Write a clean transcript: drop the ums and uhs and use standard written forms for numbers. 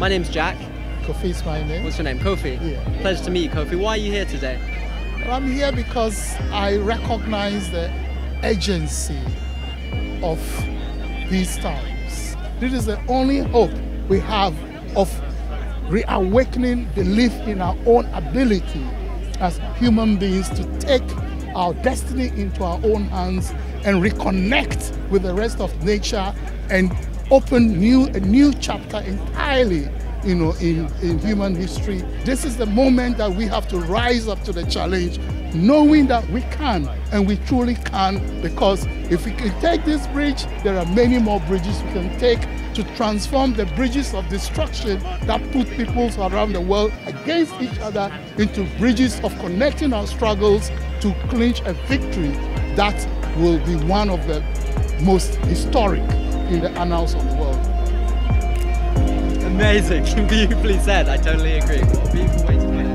My name's Jack. Kofi's my name. What's your name? Kofi? Yeah. Pleasure to meet you, Kofi. Why are you here today? Well, I'm here because I recognize the urgency of these times. This is the only hope we have of reawakening belief in our own ability as human beings to take our destiny into our own hands and reconnect with the rest of nature and open a new chapter entirely, you know, in human history. This is the moment that we have to rise up to the challenge, knowing that we can, and we truly can, because if we can take this bridge, there are many more bridges we can take to transform the bridges of destruction that put peoples around the world against each other into bridges of connecting our struggles to clinch a victory that will be one of the most historic in the annals of the world. Amazing, beautifully said, I totally agree. What a beautiful way to put it.